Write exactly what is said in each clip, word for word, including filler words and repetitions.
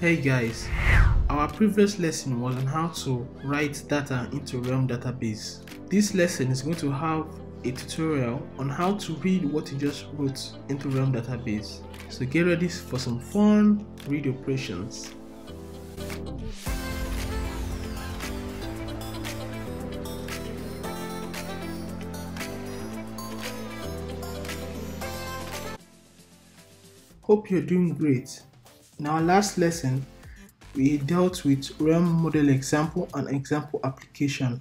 Hey guys, our previous lesson was on how to write data into Realm database. This lesson is going to have a tutorial on how to read what you just wrote into Realm database. So get ready for some fun read operations. Hope you're doing great. In our last lesson, we dealt with Realm Model Example and Example Application.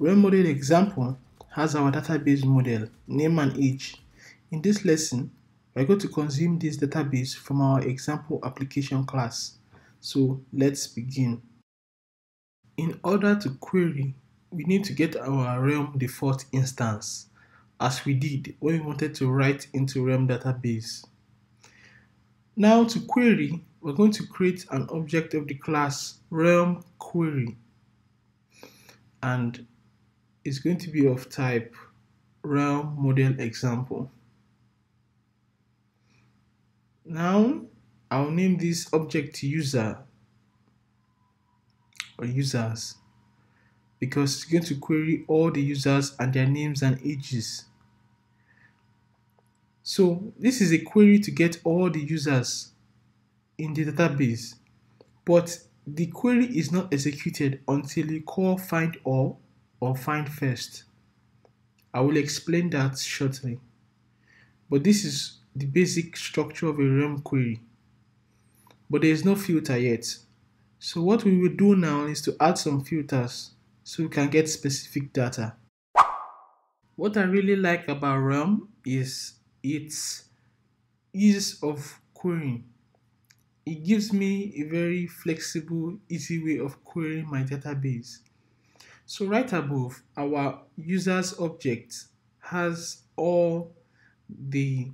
Realm Model Example has our database model, name and age. In this lesson, we're going to consume this database from our Example Application class. So let's begin. In order to query, we need to get our Realm default instance, as we did when we wanted to write into Realm database. Now to query, we're going to create an object of the class Realm Query, and it's going to be of type Realm Model Example. Now I'll name this object user or users, because it's going to query all the users and their names and ages. So this is a query to get all the users in the database, but the query is not executed until you call find all or find first. I will explain that shortly, but this is the basic structure of a Realm query, but there is no filter yet. So what we will do now is to add some filters so we can get specific data. What I really like about Realm is its ease of querying. It gives me a very flexible, easy way of querying my database. So right above, our users object has all the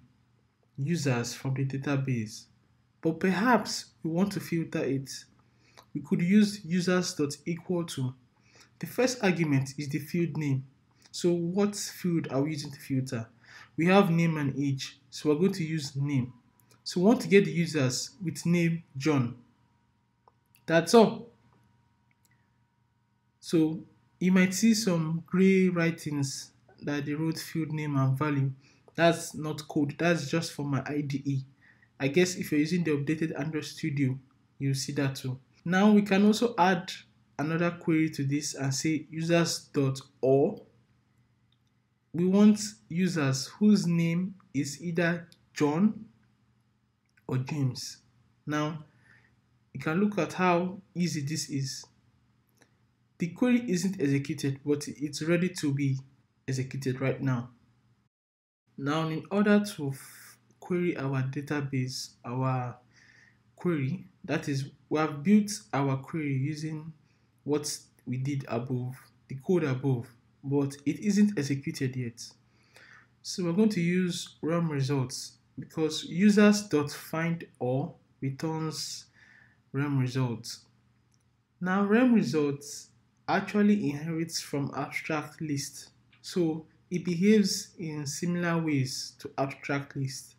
users from the database, but perhaps we want to filter it. We could use users.equal to. The first argument is the field name. So what field are we using to filter? We have name and age, so we're going to use name. So we want to get the users with name John. That's all. So you might see some gray writings that they wrote field name and value. That's not code, that's just for my I D E. I guess if you're using the updated Android Studio, you'll see that too. Now we can also add another query to this and say users.or. We want users whose name is either John or James. Now, you can look at how easy this is. The query isn't executed, but it's ready to be executed right now. Now, in order to query our database, our query, that is, we have built our query using what we did above, the code above, but it isn't executed yet. So we're going to use Realm results, because users.findAll returns Realm results. Now Realm results actually inherits from abstract list, so it behaves in similar ways to abstract list.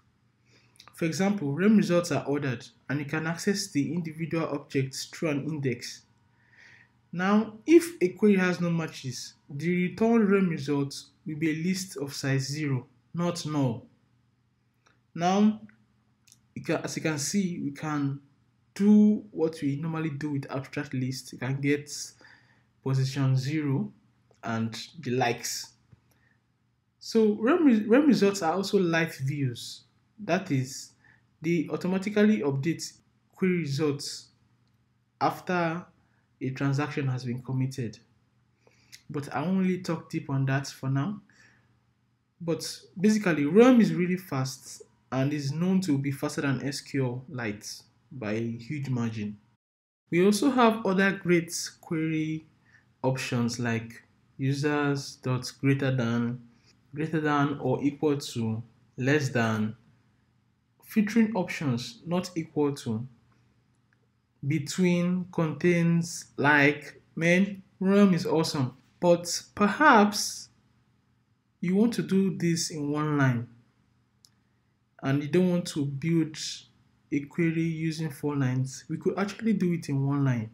For example, Realm results are ordered, and you can access the individual objects through an index. Now, if a query has no matches, the return Realm results will be a list of size zero, not null. Now, you can, as you can see, we can do what we normally do with abstract list. You can get position zero and the likes. So Realm, Realm results are also live views. That is, they automatically update query results after a transaction has been committed, but I only talk deep on that for now. But basically, Realm is really fast and is known to be faster than SQLite by a huge margin. We also have other great query options like users dot greater than, greater than or equal to, less than, filtering options not equal to, between, contains, like. Man, Realm is awesome, but perhaps you want to do this in one line and you don't want to build a query using four lines, we could actually do it in one line.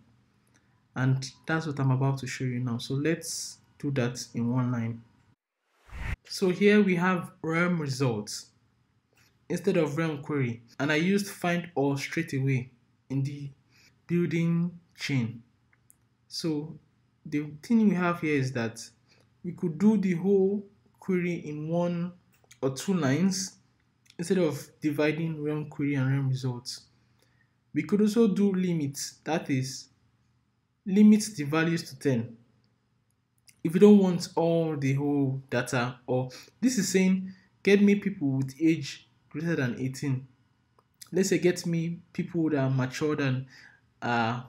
And that's what I'm about to show you now. So let's do that in one line. So here we have Realm results instead of Realm query. And I used find all straight away in the building chain. So the thing we have here is that we could do the whole query in one or two lines instead of dividing Realm query and Realm results. We could also do limits, that is, limit the values to ten. If you don't want all the whole data, or this is saying get me people with age greater than eighteen. Let's say get me people that are mature than uh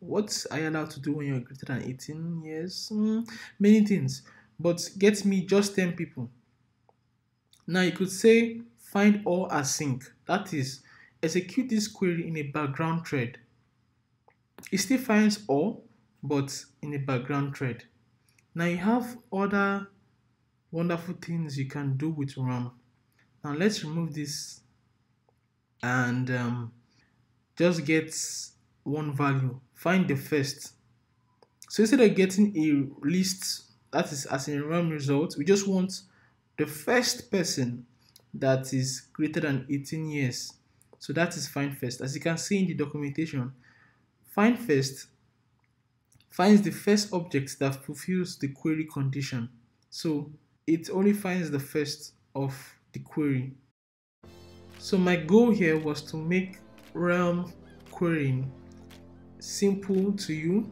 what are you allowed to do when you're greater than eighteen years? Mm, many things, but get me just ten people. Now you could say find all async, that is, execute this query in a background thread. It still finds all, but in a background thread. Now you have other wonderful things you can do with Realm. Now let's remove this and um, just get one value. Find the first. So instead of getting a list, that is as in Realm results, we just want the first person that is greater than eighteen years. So that is find first. As you can see in the documentation, find first finds the first object that fulfills the query condition. So it only finds the first of the query. So my goal here was to make Realm querying simple to you,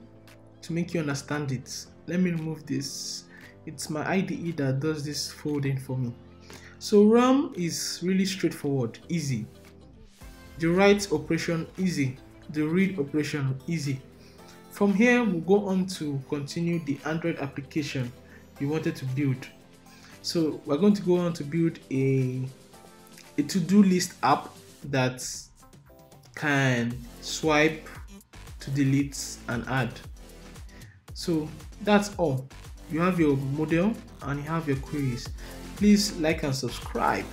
to make you understand it. Let me remove this. It's my I D E that does this folding for me. So Realm is really straightforward, easy. The write operation, easy. The read operation, easy. From here, we'll go on to continue the Android application we wanted to build. So we're going to go on to build a, a to-do list app that can swipe to delete and add. So that's all. You have your model and you have your queries. Please like and subscribe.